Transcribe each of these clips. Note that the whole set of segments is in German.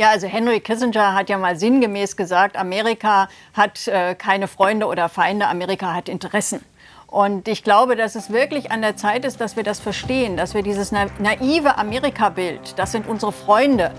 Ja, also Henry Kissinger hat ja mal sinngemäß gesagt, Amerika hat keine Freunde oder Feinde, Amerika hat Interessen. Und ich glaube, dass es wirklich an der Zeit ist, dass wir das verstehen, dass wir dieses naive Amerika-Bild, das sind unsere Freunde,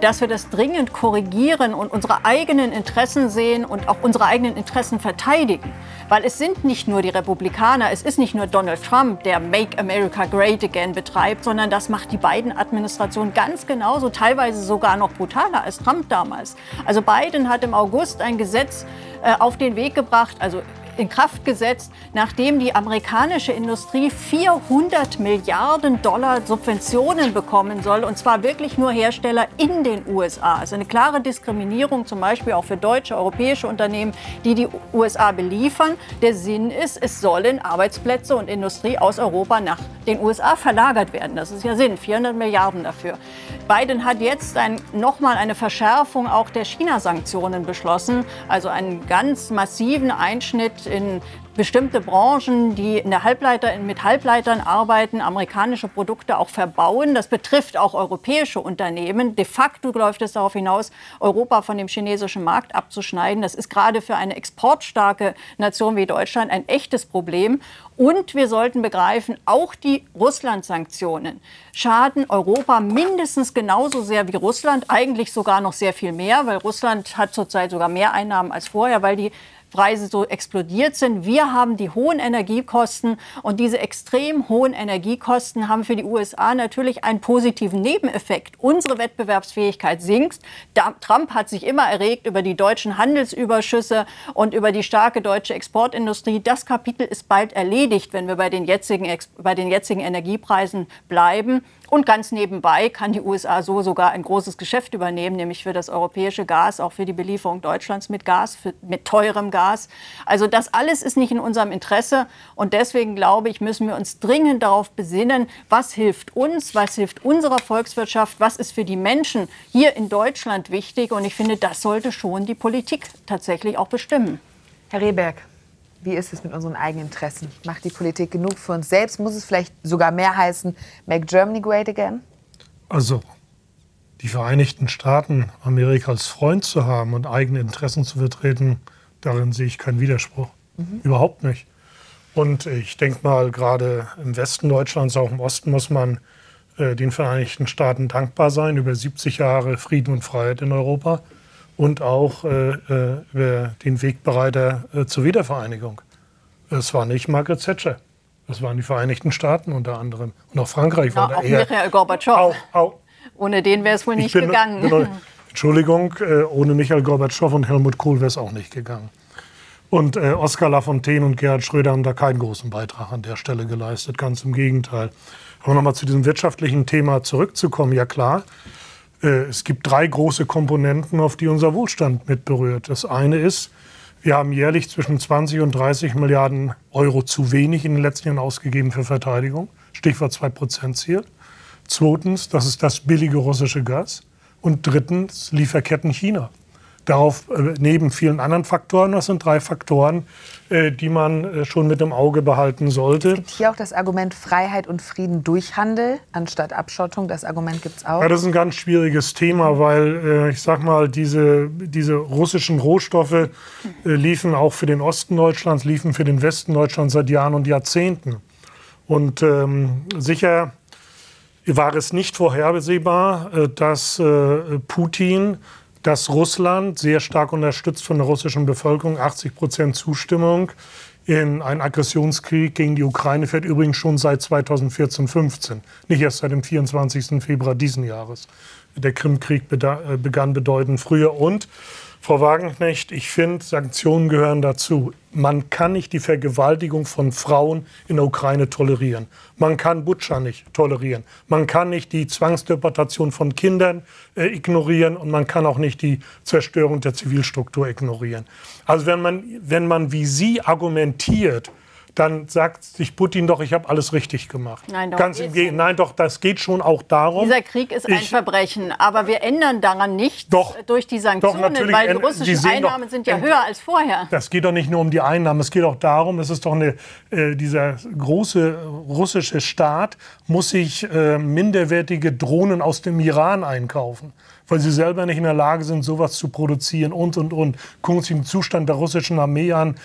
dass wir das dringend korrigieren und unsere eigenen Interessen sehen und auch unsere eigenen Interessen verteidigen. Weil es sind nicht nur die Republikaner, es ist nicht nur Donald Trump, der Make America Great Again betreibt, sondern das macht die Biden-Administration ganz genauso, teilweise sogar noch brutaler als Trump damals. Also Biden hat im August ein Gesetz auf den Weg gebracht, also in Kraft gesetzt, nachdem die amerikanische Industrie 400 Milliarden Dollar Subventionen bekommen soll, und zwar wirklich nur Hersteller in den USA. Also eine klare Diskriminierung, zum Beispiel auch für deutsche, europäische Unternehmen, die die USA beliefern. Der Sinn ist, es sollen Arbeitsplätze und Industrie aus Europa nach den USA verlagert werden. Das ist ja Sinn, 400 Milliarden dafür. Biden hat jetzt nochmal eine Verschärfung auch der China-Sanktionen beschlossen, also einen ganz massiven Einschnitt in bestimmte Branchen, die mit Halbleitern arbeiten, amerikanische Produkte auch verbauen. Das betrifft auch europäische Unternehmen. De facto läuft es darauf hinaus, Europa von dem chinesischen Markt abzuschneiden. Das ist gerade für eine exportstarke Nation wie Deutschland ein echtes Problem. Und wir sollten begreifen, auch die Russland-Sanktionen schaden Europa mindestens genauso sehr wie Russland, eigentlich sogar noch sehr viel mehr, weil Russland hat zurzeit sogar mehr Einnahmen als vorher, weil die Preise so explodiert sind. Wir haben die hohen Energiekosten, und diese extrem hohen Energiekosten haben für die USA natürlich einen positiven Nebeneffekt. Unsere Wettbewerbsfähigkeit sinkt. Trump hat sich immer erregt über die deutschen Handelsüberschüsse und über die starke deutsche Exportindustrie. Das Kapitel ist bald erledigt, wenn wir bei den jetzigen Energiepreisen bleiben. Und ganz nebenbei kann die USA so sogar ein großes Geschäft übernehmen, nämlich für das europäische Gas, auch für die Belieferung Deutschlands mit Gas, mit teurem Gas. Also das alles ist nicht in unserem Interesse, und deswegen glaube ich, müssen wir uns dringend darauf besinnen, was hilft uns, was hilft unserer Volkswirtschaft, was ist für die Menschen hier in Deutschland wichtig, und ich finde, das sollte schon die Politik tatsächlich auch bestimmen. Herr Rehberg, wie ist es mit unseren eigenen Interessen? Macht die Politik genug für uns selbst? Muss es vielleicht sogar mehr heißen, Make Germany Great Again? Also, die Vereinigten Staaten, Amerika als Freund zu haben und eigene Interessen zu vertreten, darin sehe ich keinen Widerspruch. Überhaupt nicht. Und ich denke mal, gerade im Westen Deutschlands, auch im Osten, muss man den Vereinigten Staaten dankbar sein über 70 Jahre Frieden und Freiheit in Europa. Und auch über den Wegbereiter zur Wiedervereinigung. Es war nicht Margaret Thatcher, es waren die Vereinigten Staaten unter anderem. Und auch Frankreich war da auch eher. Michael Gorbatschow. Ohne den wäre es wohl nicht gegangen. Entschuldigung, ohne Michael Gorbatschow und Helmut Kohl wäre es auch nicht gegangen. Und Oskar Lafontaine und Gerhard Schröder haben da keinen großen Beitrag an der Stelle geleistet, ganz im Gegenteil. Aber nochmal zu diesem wirtschaftlichen Thema zurückzukommen, ja klar. Es gibt drei große Komponenten, auf die unser Wohlstand mit berührt. Das eine ist, wir haben jährlich zwischen 20 und 30 Milliarden Euro zu wenig in den letzten Jahren ausgegeben für Verteidigung. Stichwort 2%-Ziel. Zweitens, das ist das billige russische Gas. Und drittens, Lieferketten China. Darauf neben vielen anderen Faktoren, das sind drei Faktoren, die man schon mit im Auge behalten sollte. Es gibt hier auch das Argument Freiheit und Frieden durch Handel anstatt Abschottung, das Argument gibt es auch. Ja, das ist ein ganz schwieriges Thema, weil ich sag mal, diese russischen Rohstoffe liefen auch für den Osten Deutschlands, liefen für den Westen Deutschlands seit Jahren und Jahrzehnten. Und sicher war es nicht vorhersehbar, dass Putin, dass Russland, sehr stark unterstützt von der russischen Bevölkerung, 80% Zustimmung, in einen Aggressionskrieg gegen die Ukraine fährt, übrigens schon seit 2014-15, nicht erst seit dem 24. Februar diesen Jahres. Der Krimkrieg begann bedeutend früher. Und, Frau Wagenknecht, ich finde, Sanktionen gehören dazu. Man kann nicht die Vergewaltigung von Frauen in der Ukraine tolerieren. Man kann Butscha nicht tolerieren. Man kann nicht die Zwangsdeportation von Kindern ignorieren. Und man kann auch nicht die Zerstörung der Zivilstruktur ignorieren. Also wenn man wie Sie argumentiert, dann sagt sich Putin doch, ich habe alles richtig gemacht. Nein doch, das geht schon auch darum. Dieser Krieg ist ein Verbrechen, aber wir ändern daran nichts durch die Sanktionen, weil die russischen Einnahmen sind ja höher als vorher. Das geht doch nicht nur um die Einnahmen, es geht auch darum, es ist doch dieser große russische Staat muss sich minderwertige Drohnen aus dem Iran einkaufen. weil sie selber nicht in der Lage sind, sowas zu produzieren und. Gucken Sie den Zustand der russischen Armee an.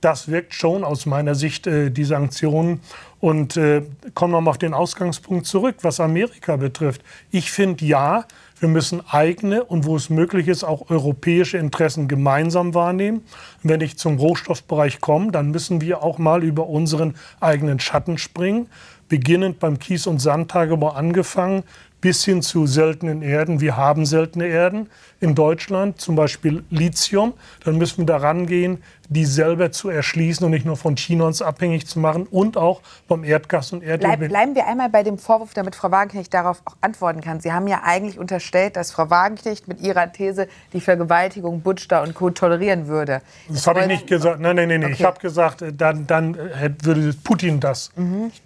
Das wirkt schon aus meiner Sicht, die Sanktionen. Und kommen wir mal auf den Ausgangspunkt zurück, was Amerika betrifft. Ich finde, ja, wir müssen eigene und wo es möglich ist, auch europäische Interessen gemeinsam wahrnehmen. Wenn ich zum Rohstoffbereich komme, dann müssen wir auch mal über unseren eigenen Schatten springen. Beginnend beim Kies- und Sandtagebau angefangen, bis hin zu seltenen Erden. Wir haben seltene Erden in Deutschland, zum Beispiel Lithium. Dann müssen wir daran gehen, die selber zu erschließen und nicht nur von China uns abhängig zu machen. Und auch beim Erdgas und Erdöl. Bleiben wir einmal bei dem Vorwurf, damit Frau Wagenknecht darauf auch antworten kann. Sie haben ja eigentlich unterstellt, dass Frau Wagenknecht mit ihrer These die Vergewaltigung Butschda und Co. tolerieren würde. Das habe ich nicht gesagt. Nein. Okay. Ich habe gesagt, dann würde Putin das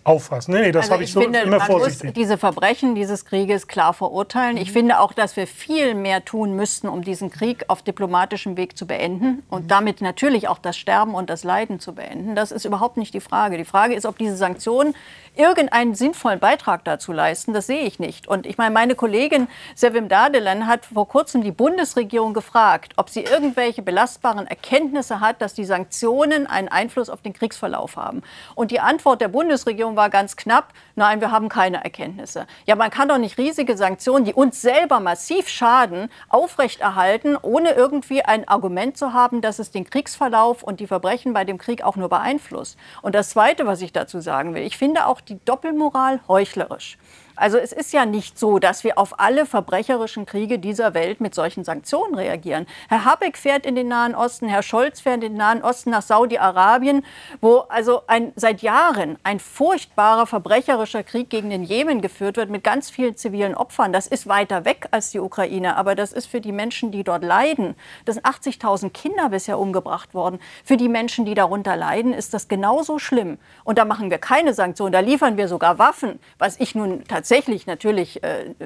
auffassen. Nein, das also habe ich so finde, immer vorsichtig. Man muss diese Verbrechen dieses Krieges klar verurteilen. Ich finde auch, dass wir viel mehr tun müssten, um diesen Krieg auf diplomatischem Weg zu beenden und damit natürlich auch das Sterben und das Leiden zu beenden. Das ist überhaupt nicht die Frage. Die Frage ist, ob diese Sanktionen irgendeinen sinnvollen Beitrag dazu leisten. Das sehe ich nicht. Und ich meine, meine Kollegin Sevim Dadelan hat vor kurzem die Bundesregierung gefragt, ob sie irgendwelche belastbaren Erkenntnisse hat, dass die Sanktionen einen Einfluss auf den Kriegsverlauf haben. Und die Antwort der Bundesregierung war ganz knapp, nein, wir haben keine Erkenntnisse. Ja, man kann doch nicht riesige Sanktionen, die uns selber massiv schaden, aufrechterhalten, ohne irgendwie ein Argument zu haben, dass es den Kriegsverlauf und die Verbrechen bei dem Krieg auch nur beeinflusst. Und das Zweite, was ich dazu sagen will, ich finde auch die Doppelmoral heuchlerisch. Also es ist ja nicht so, dass wir auf alle verbrecherischen Kriege dieser Welt mit solchen Sanktionen reagieren. Herr Habeck fährt in den Nahen Osten, Herr Scholz fährt in den Nahen Osten nach Saudi-Arabien, wo also seit Jahren ein furchtbarer verbrecherischer Krieg gegen den Jemen geführt wird mit ganz vielen zivilen Opfern. Das ist weiter weg als die Ukraine, aber das ist für die Menschen, die dort leiden. Das sind 80.000 Kinder bisher umgebracht worden. Für die Menschen, die darunter leiden, ist das genauso schlimm. Und da machen wir keine Sanktionen, da liefern wir sogar Waffen, was ich nun tatsächlich natürlich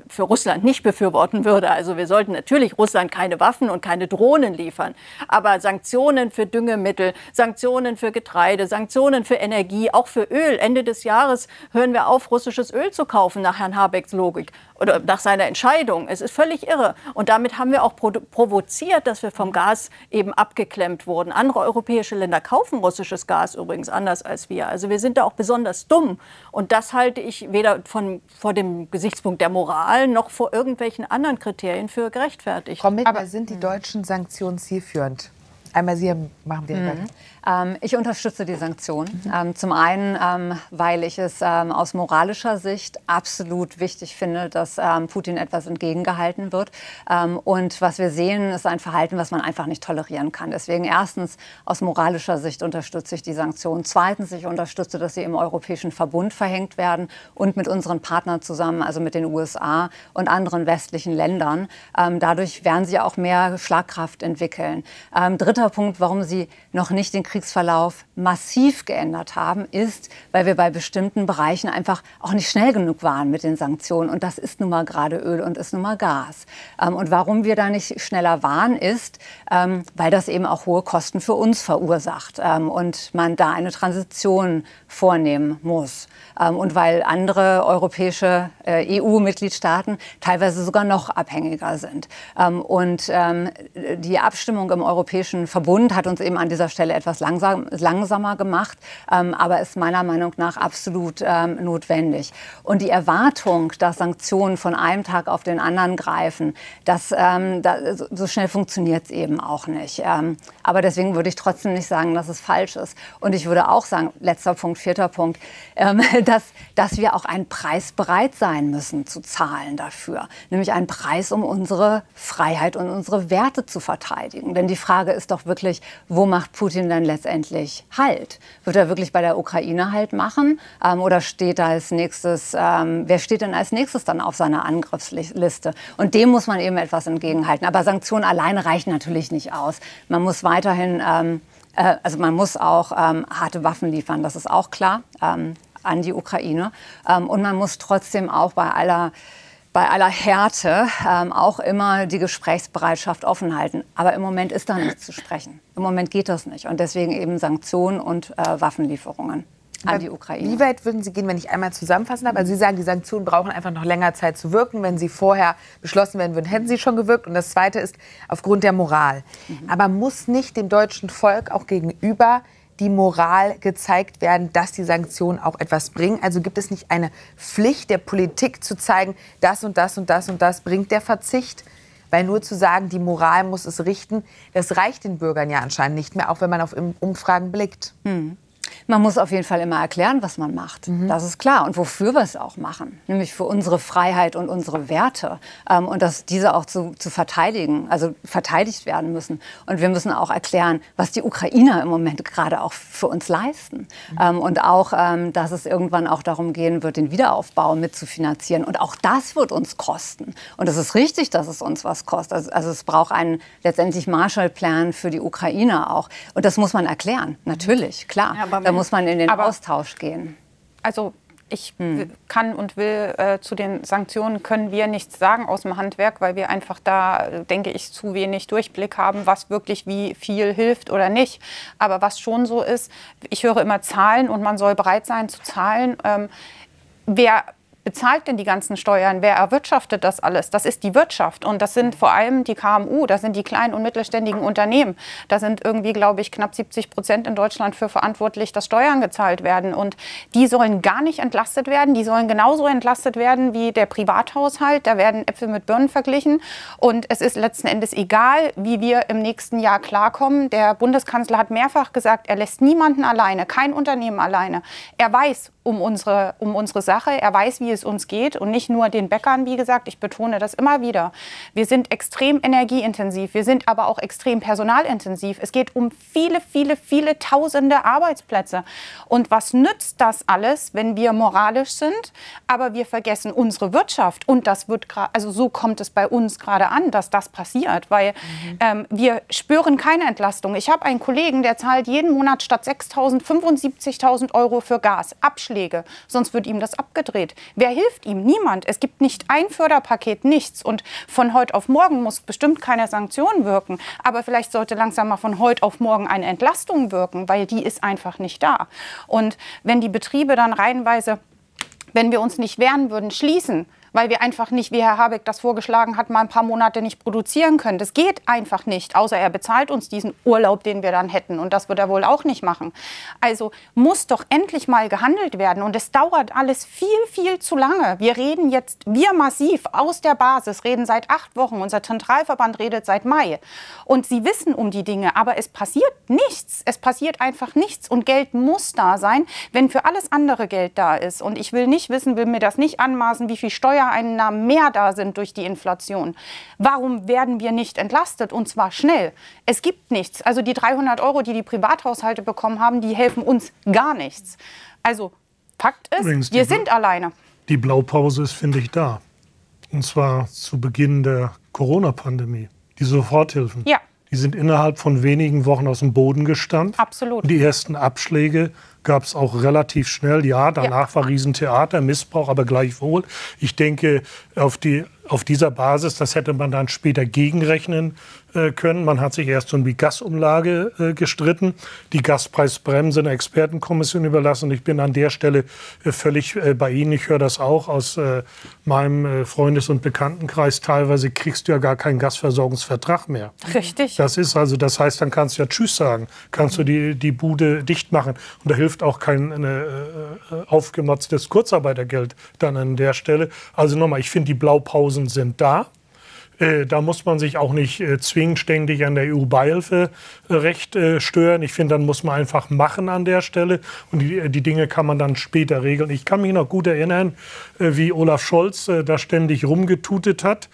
für Russland nicht befürworten würde. Also wir sollten natürlich Russland keine Waffen und keine Drohnen liefern. Aber Sanktionen für Düngemittel, Sanktionen für Getreide, Sanktionen für Energie, auch für Öl. Ende des Jahres hören wir auf, russisches Öl zu kaufen nach Herrn Habecks Logik oder nach seiner Entscheidung. Es ist völlig irre. Und damit haben wir auch provoziert, dass wir vom Gas eben abgeklemmt wurden. Andere europäische Länder kaufen russisches Gas übrigens anders als wir. Also wir sind da auch besonders dumm. Und das halte ich weder vor dem Gesichtspunkt der Moral noch vor irgendwelchen anderen Kriterien für gerechtfertigt. Frau Mittler, aber sind die deutschen Sanktionen zielführend? Einmal Sie machen wir weiter. Ich unterstütze die Sanktionen. Zum einen, weil ich es aus moralischer Sicht absolut wichtig finde, dass Putin etwas entgegengehalten wird. Und was wir sehen, ist ein Verhalten, was man einfach nicht tolerieren kann. Deswegen erstens, aus moralischer Sicht unterstütze ich die Sanktionen. Zweitens, ich unterstütze, dass sie im Europäischen Verbund verhängt werden und mit unseren Partnern zusammen, also mit den USA und anderen westlichen Ländern. Dadurch werden sie auch mehr Schlagkraft entwickeln. Dritter Punkt, warum sie noch nicht den Kriegsverlauf massiv geändert haben, ist, weil wir bei bestimmten Bereichen einfach auch nicht schnell genug waren mit den Sanktionen. Und das ist nun mal gerade Öl und ist nun mal Gas. Und warum wir da nicht schneller waren, ist, weil das eben auch hohe Kosten für uns verursacht und man da eine Transition vornehmen muss. Und weil andere europäische EU-Mitgliedstaaten teilweise sogar noch abhängiger sind. Und die Abstimmung im Europäischen Verbund hat uns eben an dieser Stelle etwas langsamer gemacht, aber ist meiner Meinung nach absolut notwendig. Und die Erwartung, dass Sanktionen von einem Tag auf den anderen greifen, so schnell funktioniert es eben auch nicht. Aber deswegen würde ich trotzdem nicht sagen, dass es falsch ist. Und ich würde auch sagen, letzter Punkt, vierter Punkt, dass wir auch einen Preis bereit sein müssen zu zahlen dafür. Nämlich einen Preis, um unsere Freiheit und unsere Werte zu verteidigen. Denn die Frage ist doch wirklich, wo macht Putin dann letztendlich Halt? Wird er wirklich bei der Ukraine Halt machen? Oder steht da als nächstes, wer steht denn als nächstes dann auf seiner Angriffsliste? Und dem muss man eben etwas entgegenhalten. Aber Sanktionen alleine reichen natürlich nicht aus. Man muss weiterhin, man muss auch harte Waffen liefern, das ist auch klar, an die Ukraine. Und man muss trotzdem auch bei aller Härte auch immer die Gesprächsbereitschaft offen halten. Aber im Moment ist da nichts zu sprechen. Im Moment geht das nicht. Und deswegen eben Sanktionen und Waffenlieferungen. an die Ukraine. Wie weit würden Sie gehen, wenn ich einmal zusammenfassen darf? Also Sie sagen, die Sanktionen brauchen einfach noch länger Zeit zu wirken. Wenn sie vorher beschlossen werden würden, hätten sie schon gewirkt. Und das Zweite ist aufgrund der Moral. Aber muss nicht dem deutschen Volk auch gegenüber die Moral gezeigt werden, dass die Sanktionen auch etwas bringen? Also gibt es nicht eine Pflicht der Politik zu zeigen, das und das und das und das bringt der Verzicht? Weil nur zu sagen, die Moral muss es richten, das reicht den Bürgern ja anscheinend nicht mehr, auch wenn man auf Umfragen blickt. Hm. Man muss auf jeden Fall immer erklären, was man macht. Mhm. Das ist klar. Und wofür wir es auch machen. Nämlich für unsere Freiheit und unsere Werte. Und dass diese auch zu verteidigen, also verteidigt werden müssen. Und wir müssen auch erklären, was die Ukrainer im Moment gerade auch für uns leisten. Mhm. Und auch, dass es irgendwann auch darum gehen wird, den Wiederaufbau mitzufinanzieren. Und auch das wird uns kosten. Und es ist richtig, dass es uns was kostet. Also es braucht einen letztendlich Marshallplan für die Ukrainer auch. Und das muss man erklären. Natürlich, klar. Ja, da muss man in den Austausch gehen. Also ich kann und will zu den Sanktionen können wir nichts sagen aus dem Handwerk, weil wir einfach da, denke ich, zu wenig Durchblick haben, was wirklich wie viel hilft oder nicht. Aber was schon so ist, ich höre immer Zahlen und man soll bereit sein zu zahlen. Wer bezahlt denn die ganzen Steuern? Wer erwirtschaftet das alles? Das ist die Wirtschaft. Und das sind vor allem die KMU, das sind die kleinen und mittelständigen Unternehmen. Da sind irgendwie, glaube ich, knapp 70% in Deutschland für verantwortlich, dass Steuern gezahlt werden. Und die sollen gar nicht entlastet werden. Die sollen genauso entlastet werden wie der Privathaushalt. Da werden Äpfel mit Birnen verglichen. Und es ist letzten Endes egal, wie wir im nächsten Jahr klarkommen. Der Bundeskanzler hat mehrfach gesagt, er lässt niemanden alleine, kein Unternehmen alleine. Er weiß um unsere Sache, er weiß, wie es uns geht und nicht nur den Bäckern, wie gesagt, ich betone das immer wieder. Wir sind extrem energieintensiv, wir sind aber auch extrem personalintensiv. Es geht um viele, viele, viele tausende Arbeitsplätze. Und was nützt das alles, wenn wir moralisch sind, aber wir vergessen unsere Wirtschaft? Und das wird gerade, also so kommt es bei uns gerade an, dass das passiert, weil wir spüren keine Entlastung. Ich habe einen Kollegen, der zahlt jeden Monat statt 6.000 75.000 € für Gas, Abschläge, sonst wird ihm das abgedreht. Wer hilft ihm? Niemand. Es gibt nicht ein Förderpaket, nichts. Und von heute auf morgen muss bestimmt keine Sanktion wirken. Aber vielleicht sollte langsam mal von heute auf morgen eine Entlastung wirken, weil die ist einfach nicht da. Und wenn die Betriebe dann reihenweise, wenn wir uns nicht wehren würden, schließen, weil wir einfach nicht, wie Herr Habeck das vorgeschlagen hat, mal ein paar Monate nicht produzieren können. Das geht einfach nicht, außer er bezahlt uns diesen Urlaub, den wir dann hätten. Und das wird er wohl auch nicht machen. Also muss doch endlich mal gehandelt werden. Und es dauert alles viel, viel zu lange. Wir reden jetzt, wir massiv aus der Basis, reden seit 8 Wochen. Unser Zentralverband redet seit Mai. Und sie wissen um die Dinge, aber es passiert nichts. Es passiert einfach nichts. Und Geld muss da sein, wenn für alles andere Geld da ist. Und ich will nicht wissen, will mir das nicht anmaßen, wie viel Steuereinnahmen mehr da sind durch die Inflation. Warum werden wir nicht entlastet? Und zwar schnell. Es gibt nichts. Also die 300 €, die die Privathaushalte bekommen haben, die helfen uns gar nichts. Also Fakt ist, übrigens, wir sind alleine. Die Blaupause ist, finde ich, da. Und zwar zu Beginn der Corona-Pandemie. Die Soforthilfen. Ja. Die sind innerhalb von wenigen Wochen aus dem Boden gestampft. Absolut. Die ersten Abschläge gab es auch relativ schnell. Ja, danach war Riesentheater, Missbrauch, aber gleichwohl. Ich denke, auf dieser Basis, das hätte man dann später gegenrechnen können. Man hat sich erst um die Gasumlage gestritten, die Gaspreisbremse einer Expertenkommission überlassen. Ich bin an der Stelle völlig bei Ihnen. Ich höre das auch aus meinem Freundes- und Bekanntenkreis. Teilweise kriegst du ja gar keinen Gasversorgungsvertrag mehr. Richtig. Das ist also, das heißt, dann kannst du ja Tschüss sagen, kannst du die Bude dicht machen. Und da hilft auch kein aufgemotztes Kurzarbeitergeld dann an der Stelle. Also nochmal, ich finde, die Blaupausen sind da. Da muss man sich auch nicht zwingend ständig an der EU-Beihilferecht stören. Ich finde, dann muss man einfach machen an der Stelle. Und die Dinge kann man dann später regeln. Ich kann mich noch gut erinnern, wie Olaf Scholz da ständig rumgetutet hat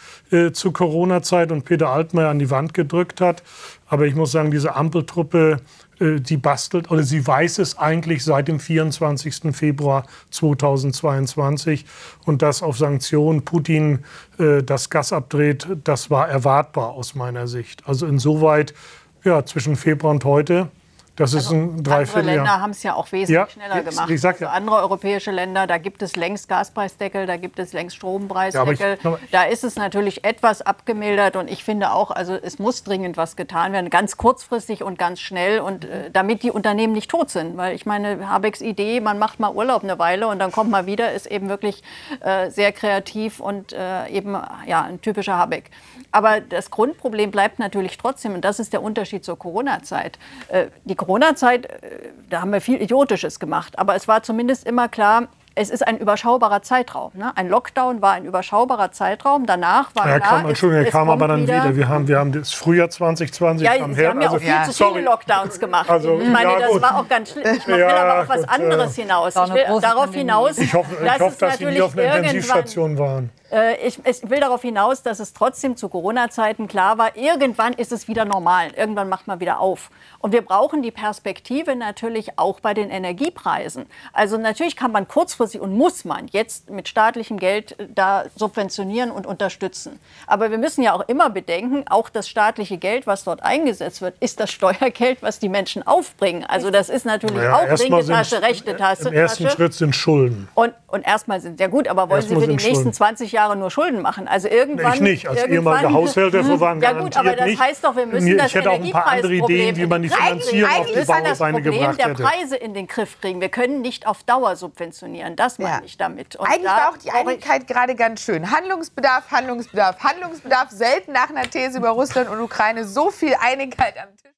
zur Corona-Zeit und Peter Altmaier an die Wand gedrückt hat. Aber ich muss sagen, diese Ampeltruppe, die bastelt, oder sie weiß es eigentlich seit dem 24. Februar 2022. Und dass auf Sanktionen Putin das Gas abdreht, das war erwartbar aus meiner Sicht. Also insoweit, ja, zwischen Februar und heute, Das ist ein Dreivierteljahr. Andere Länder haben es ja auch wesentlich schneller gemacht. Ich sag, andere europäische Länder, da gibt es längst Gaspreisdeckel, da gibt es längst Strompreisdeckel. Ja, da ist es natürlich etwas abgemildert. Und ich finde auch, also es muss dringend was getan werden, ganz kurzfristig und ganz schnell. Und damit die Unternehmen nicht tot sind. Weil ich meine, Habecks Idee, man macht mal Urlaub eine Weile und dann kommt man wieder, ist eben wirklich sehr kreativ und eben ja, ein typischer Habeck. Aber das Grundproblem bleibt natürlich trotzdem. Und das ist der Unterschied zur Corona-Zeit. Die Corona-Zeit, da haben wir viel Idiotisches gemacht, aber es war zumindest immer klar, es ist ein überschaubarer Zeitraum. Ne? Ein Lockdown war ein überschaubarer Zeitraum. Danach war klar, kam aber dann wieder. Wir haben das Frühjahr 2020. Ja, Sie haben ja auch viel zu viele Lockdowns gemacht. Also, ich meine, das war auch ganz schlimm. Ich will aber auf was anderes hinaus. Ich will darauf hinaus, ich hoffe, dass Sie nicht auf einer Intensivstation waren. Ich will darauf hinaus, dass es trotzdem zu Corona-Zeiten klar war, irgendwann ist es wieder normal, irgendwann macht man wieder auf. Und wir brauchen die Perspektive natürlich auch bei den Energiepreisen. Also natürlich kann man kurzfristig und muss man jetzt mit staatlichem Geld da subventionieren und unterstützen. Aber wir müssen ja auch immer bedenken, auch das staatliche Geld, was dort eingesetzt wird, ist das Steuergeld, was die Menschen aufbringen. Also das ist natürlich auch linke Tasche, rechte Tasche. Im ersten Schritt sind Schulden. Und erstmal sind, ja gut, aber wollen Sie für die nächsten 20 Jahre nur Schulden machen. Also irgendwann. Ich nicht, als ehemalige Haushalte waren garantiert nicht. Ja gut, aber das heißt doch, wir müssen das Energiepreisproblem... Ich hätte auch ein paar andere Ideen, wie man die Finanzierung auf die Bausteine gebracht hätte. Eigentlich ist das Problem der Preise in den Griff kriegen. Wir können nicht auf Dauer subventionieren. Das meine ich damit. Und eigentlich war auch die Einigkeit gerade ganz schön. Handlungsbedarf, Handlungsbedarf, Handlungsbedarf. Selten nach einer These über Russland und Ukraine so viel Einigkeit am Tisch.